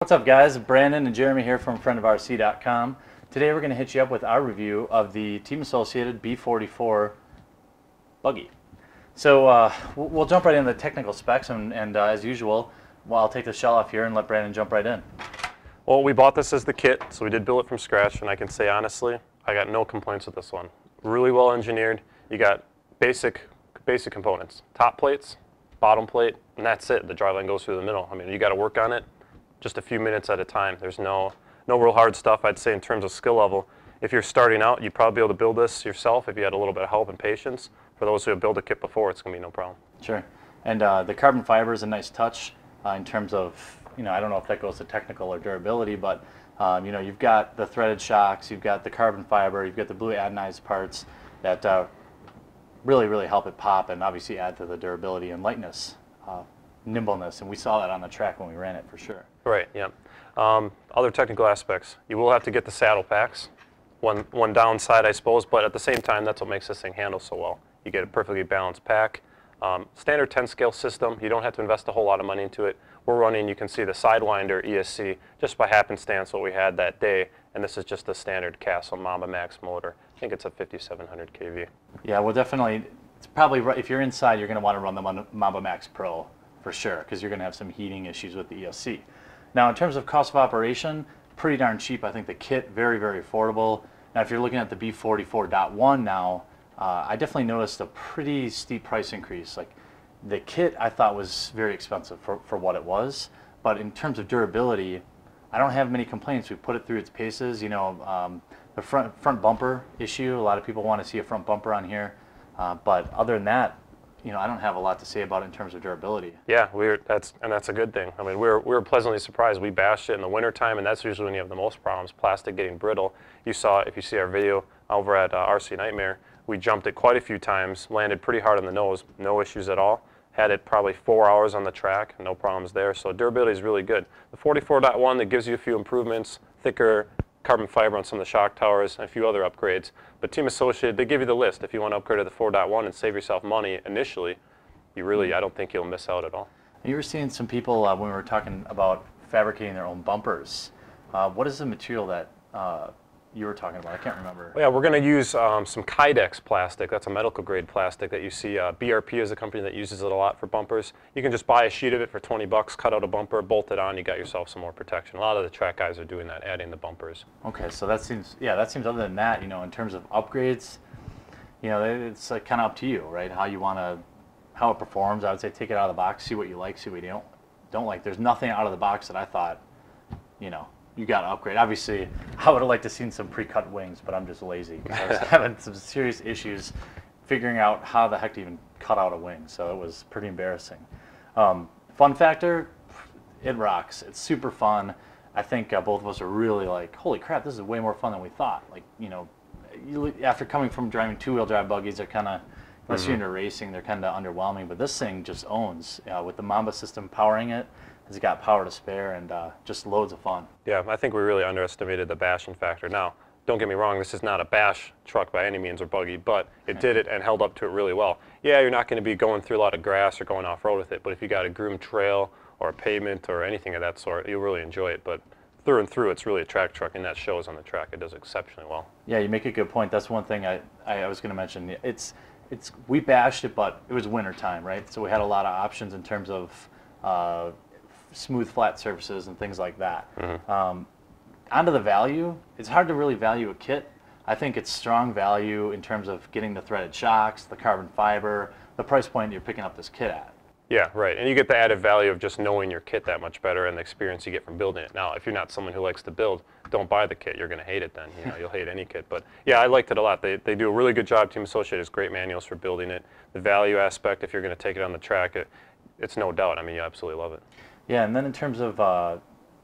What's up guys, Brandon and Jeremy here from friendofrc.com. Today we're going to hit you up with our review of the Team Associated B44 buggy. So we'll jump right into the technical specs and as usual, well, I'll take the shell off here and let Brandon jump right in. Well, we bought this as the kit, so we did build it from scratch, and I can say honestly, I got no complaints with this one. Really well engineered. You got basic components, top plates, bottom plate, and that's it. The driveline goes through the middle. I mean, you got to work on it just a few minutes at a time. There's no real hard stuff, I'd say, in terms of skill level. If you're starting out, you'd probably be able to build this yourself if you had a little bit of help and patience. For those who have built a kit before, it's going to be no problem. Sure. And the carbon fiber is a nice touch in terms of, you know, I don't know if that goes to technical or durability, but, you know, you've got the threaded shocks, you've got the carbon fiber, you've got the blue anodized parts that really help it pop and obviously add to the durability and lightness. Nimbleness, and we saw that on the track when we ran it for sure. Right, yeah. Other technical aspects. You will have to get the saddle packs. One downside, I suppose, but at the same time, that's what makes this thing handle so well. You get a perfectly balanced pack. Standard 10 scale system. You don't have to invest a whole lot of money into it. We're running, you can see the Sidewinder ESC, just by happenstance what we had that day, and this is just the standard Castle Mamba Max motor. I think it's a 5,700 kV. Yeah, well definitely, it's probably, if you're inside, you're going to want to run the Mamba Max Pro. For sure, because you're going to have some heating issues with the ESC. Now, in terms of cost of operation, pretty darn cheap. I think the kit, very affordable. Now, if you're looking at the B44.1 now, I definitely noticed a pretty steep price increase. Like, the kit I thought was very expensive for what it was, but in terms of durability, I don't have many complaints. We put it through its paces. You know, the front bumper issue, a lot of people want to see a front bumper on here, but other than that, you know, I don't have a lot to say about it in terms of durability. Yeah, that's a good thing. I mean, we were pleasantly surprised. We bashed it in the wintertime, and that's usually when you have the most problems, plastic getting brittle. You saw, if you see our video over at RC Nightmare, we jumped it quite a few times, landed pretty hard on the nose, no issues at all. Had it probably 4 hours on the track, no problems there. So durability is really good. The 44.1, that gives you a few improvements, thicker carbon fiber on some of the shock towers and a few other upgrades. But Team Associated, they give you the list. If you want to upgrade to the 4.1 and save yourself money initially, you really, I don't think you'll miss out at all. You were seeing some people when we were talking about fabricating their own bumpers. What is the material that you were talking about? I can't remember. Well, yeah, we're going to use some Kydex plastic. That's a medical grade plastic that you see. BRP is a company that uses it a lot for bumpers. You can just buy a sheet of it for 20 bucks, cut out a bumper, bolt it on, you got yourself some more protection. A lot of the track guys are doing that, adding the bumpers. Okay, so that seems, yeah, that seems, other than that, you know, in terms of upgrades, you know, it's like kind of up to you, right? How you want to, how it performs. I would say take it out of the box, see what you like, see what you don't like. There's nothing out of the box that I thought, you know, you got to upgrade. Obviously, I would have liked to have seen some pre-cut wings, but I'm just lazy. I was having some serious issues figuring out how the heck to even cut out a wing, so it was pretty embarrassing. Fun factor, it rocks. It's super fun. I think both of us are really like, holy crap, this is way more fun than we thought. Like, you know, after coming from driving two-wheel drive buggies, they're kind of, unless you're into racing, they're kind of underwhelming, but this thing just owns. With the Mamba system powering it, it's got power to spare and just loads of fun. Yeah, I think we really underestimated the bashing factor. Now, don't get me wrong, this is not a bash truck by any means or buggy, but it did it and held up to it really well. Yeah, you're not going to be going through a lot of grass or going off-road with it, but if you got a groomed trail or a pavement or anything of that sort, you'll really enjoy it. But through and through, it's really a track truck, and that shows on the track. It does exceptionally well. Yeah, you make a good point. That's one thing I was going to mention. It's we bashed it, but it was winter time, right? So we had a lot of options in terms of smooth flat surfaces and things like that. Onto the value, it's hard to really value a kit. I think it's strong value in terms of getting the threaded shocks, the carbon fiber, the price point you're picking up this kit at. Yeah, right, and you get the added value of just knowing your kit that much better and the experience you get from building it. Now, if you're not someone who likes to build, don't buy the kit. You're going to hate it then. You know, you'll hate any kit. But yeah, I liked it a lot. They do a really good job. Team Associated has great manuals for building it. The value aspect, if you're going to take it on the track, it's no doubt. I mean, you absolutely love it. Yeah, and then in terms of,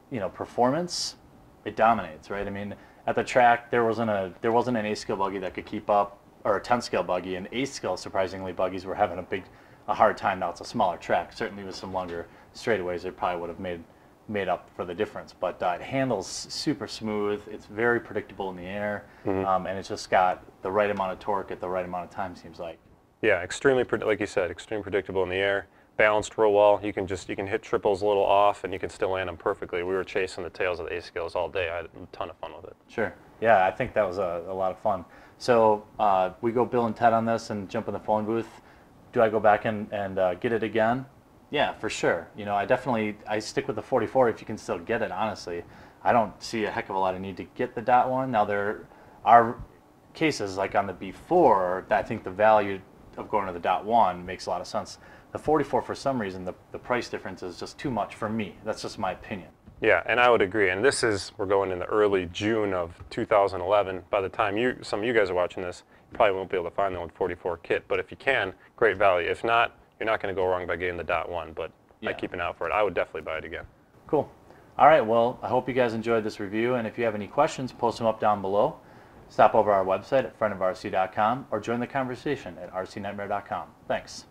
you know, performance, it dominates, right? I mean, at the track, there wasn't an 8-scale buggy that could keep up, or a 10-scale buggy, and 8-scale, surprisingly, buggies were having a hard time. Now it's a smaller track. Certainly with some longer straightaways, it probably would have made up for the difference. But it handles super smooth. It's very predictable in the air, and it's just got the right amount of torque at the right amount of time, seems like. Yeah, extremely, like you said, extremely predictable in the air. balanced real well. You can just, you can hit triples a little off and you can still land them perfectly. We were chasing the tails of the ace scales all day. I had a ton of fun with it. Sure. Yeah, I think that was a lot of fun. So we go Bill and Ted on this and jump in the phone booth. Do I go back and get it again? Yeah, for sure. You know, I stick with the 44 if you can still get it, honestly. I don't see a heck of a lot of need to get the .1. Now there are cases like on the B4 that I think the value of going to the .1 makes a lot of sense. The 44, for some reason, the price difference is just too much for me. That's just my opinion. Yeah, and I would agree. And this is, we're going in the early June of 2011. By the time you, some of you guys are watching this, you probably won't be able to find the old 44 kit. But if you can, great value. If not, you're not going to go wrong by getting the .1. But yeah, I keep an eye out for it. I would definitely buy it again. Cool. All right, well, I hope you guys enjoyed this review. And if you have any questions, post them up down below. Stop over our website at friendofrc.com or join the conversation at rcnightmare.com. Thanks.